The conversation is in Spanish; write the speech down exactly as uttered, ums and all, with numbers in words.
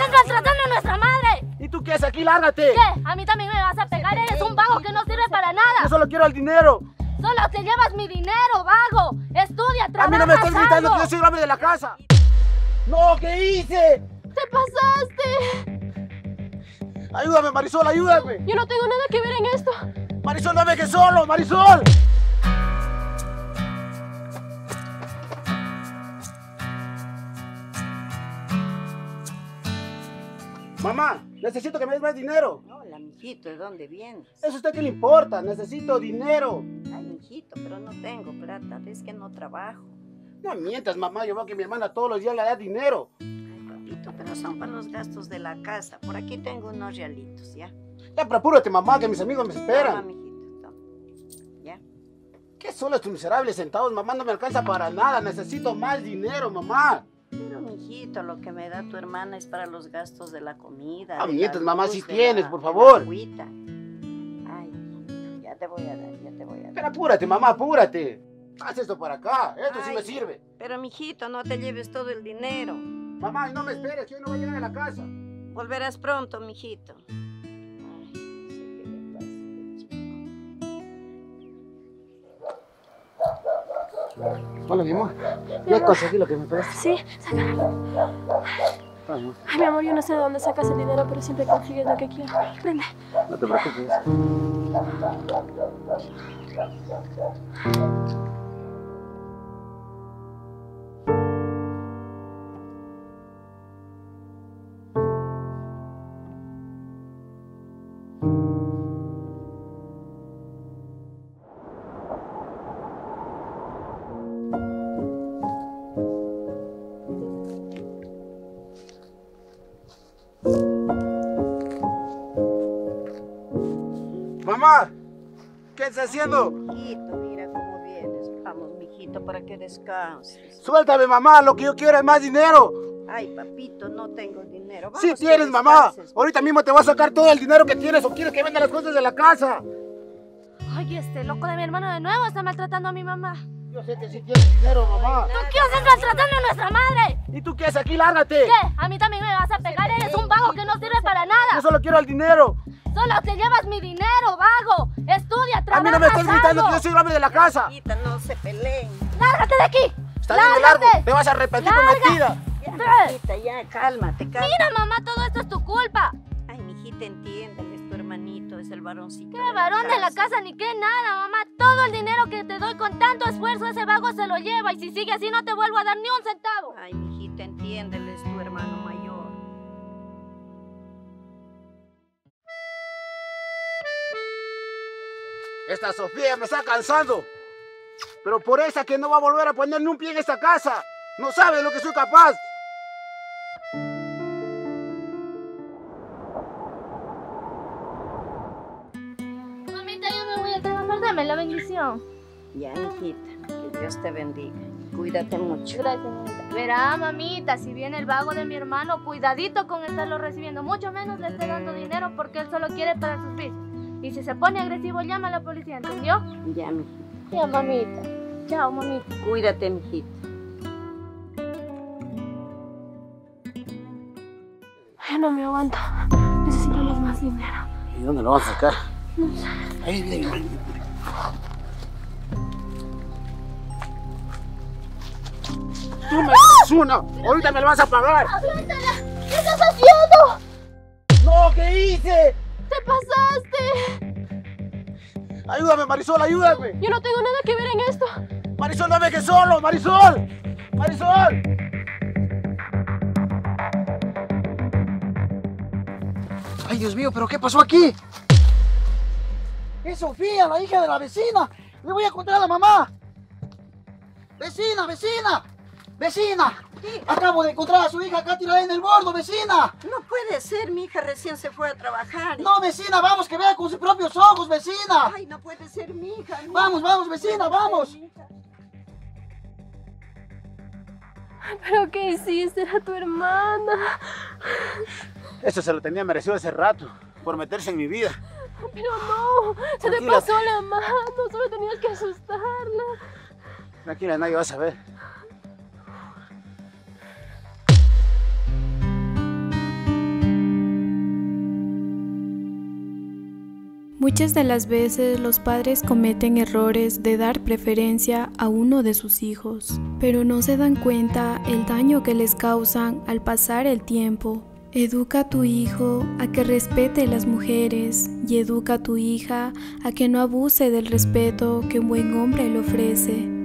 estás maltratando a nuestra madre. ¿Y tú qué haces aquí? Lárgate. ¿Qué? A mí también me vas a pegar. Eres un vago que no sirve para nada. Yo solo quiero el dinero. Solo te llevas mi dinero, vago. Estudia, trabaja. A mí no me estás gritando que yo soy el hombre de la casa. No, ¿qué hice? Te pasaste. Ayúdame, Marisol, ayúdame. Yo no tengo nada que ver en esto. Marisol, no me dejes solo, Marisol. Mamá, necesito que me des más dinero. Hola, mijito, ¿de dónde vienes? Eso a usted qué le importa, necesito dinero. Ay, mijito, pero no tengo plata, es que no trabajo. No mientas, mamá, yo veo que mi hermana todos los días le da dinero. Ay, papito, pero son para los gastos de la casa, por aquí tengo unos realitos, ¿ya? Ya, pero apúrate, mamá, que mis amigos me esperan. Toma, mijito, toma, ¿ya? ¿Qué son estos miserables centavos, mamá? No me alcanza para nada, necesito más dinero, mamá. Pero, mijito, lo que me da tu hermana es para los gastos de la comida. Ah, mientras, mamá, si tienes, por favor. Ay, ya te voy a dar, ya te voy a dar. Pero apúrate, mamá, apúrate. Haz esto para acá, esto sí me sirve. Pero, mijito, no te lleves todo el dinero. Mamá, no me esperes, que yo no voy a llegar a la casa. Volverás pronto, mijito. Ay, no sé qué le pasa, chico. Hola, mi amor. ¿Ya conseguí lo que me pediste? Sí, sácalo. Ay, mi amor, yo no sé de dónde sacas el dinero, pero siempre consigues lo que quiero. Prende. No te preocupes. Mamá, ¿qué estás haciendo? Mijito, mira cómo vienes. Vamos, mijito, para que descanses. Suéltame, mamá, lo que yo quiero es más dinero. Ay, papito, no tengo dinero. Vamos, sí tienes, mamá. Ahorita mismo te voy a sacar todo el dinero que tienes o quieres que venda las cosas de la casa. Oye, este loco de mi hermano de nuevo está maltratando a mi mamá. Yo sé que sí tienes dinero, mamá. ¿Tú qué haces maltratando a nuestra madre? ¿Y tú qué haces aquí? Lárgate. ¿Qué? A mí también me vas a pegar. Eres un vago que no sirve para nada. Yo solo quiero el dinero. Solo te llevas mi dinero, vago. Estudia, trabaja. A mí no me estás gritando que yo soy el hombre de la casa. No se peleen. ¡Lárgate de aquí! Está bien, me largo. Te vas a arrepentir tu mentira. Ya, ya, cálmate, cálmate. Mira, mamá, todo esto es tu culpa. Ay, mijita, entiéndeme, es tu hermanito, es el varoncito. ¿Qué varón de la casa ni qué nada, mamá? Todo el dinero que te doy con tanto esfuerzo, ese vago se lo lleva. Y si sigue así, no te vuelvo a dar ni un centavo. Ay, mijita, entiéndele, es tu hermano mayor. Esta Sofía me está cansando, pero por esa que no va a volver a poner ni un pie en esta casa. No sabe de lo que soy capaz. Mamita, yo me voy a trabajar, dame la bendición. Ya, hijita, que Dios te bendiga. Cuídate mucho. Gracias, mamita. Verá, mamita, si viene el vago de mi hermano, cuidadito con estarlo recibiendo. Mucho menos le esté dando dinero porque él solo quiere para sus vicios. Y si se pone agresivo, llama a la policía, ¿entendió? Ya, mijita. Ya, mamita. Chao, mamita. Cuídate, mijita. Ay, no me aguanto. Necesitamos más dinero. ¿Y dónde lo vamos a sacar? No sé. Ahí viene. ¡Tú me das una! ¡Ahorita me lo vas a pagar! ¡Aguántala! ¿Qué estás haciendo? ¡No! ¿Qué hice? ¡Te pasaste! ¡Ayúdame, Marisol, ayúdame! Yo no tengo nada que ver en esto. ¡Marisol, no me dejes solo! ¡Marisol! ¡Marisol! ¡Ay, Dios mío! ¿Pero qué pasó aquí? ¡Es Sofía, la hija de la vecina! ¡Le voy a contar a la mamá! ¡Vecina, vecina! ¡Vecina! ¿Qué? Acabo de encontrar a su hija acá tirada en el bordo, vecina. No puede ser, mi hija recién se fue a trabajar. ¿Eh? No, vecina, vamos, que vea con sus propios ojos, vecina. Ay, no puede ser, mi hija. Mi vamos, hija. vamos, vecina, no vamos. Ser, ¿Pero qué hiciste? Era tu hermana. Eso se lo tenía merecido hace rato, por meterse en mi vida. Pero no, se Tranquila. Te pasó la mano, solo tenías que asustarla. Tranquila, nadie va a saber. Muchas de las veces los padres cometen errores de dar preferencia a uno de sus hijos, pero no se dan cuenta el daño que les causan al pasar el tiempo. Educa a tu hijo a que respete las mujeres y educa a tu hija a que no abuse del respeto que un buen hombre le ofrece.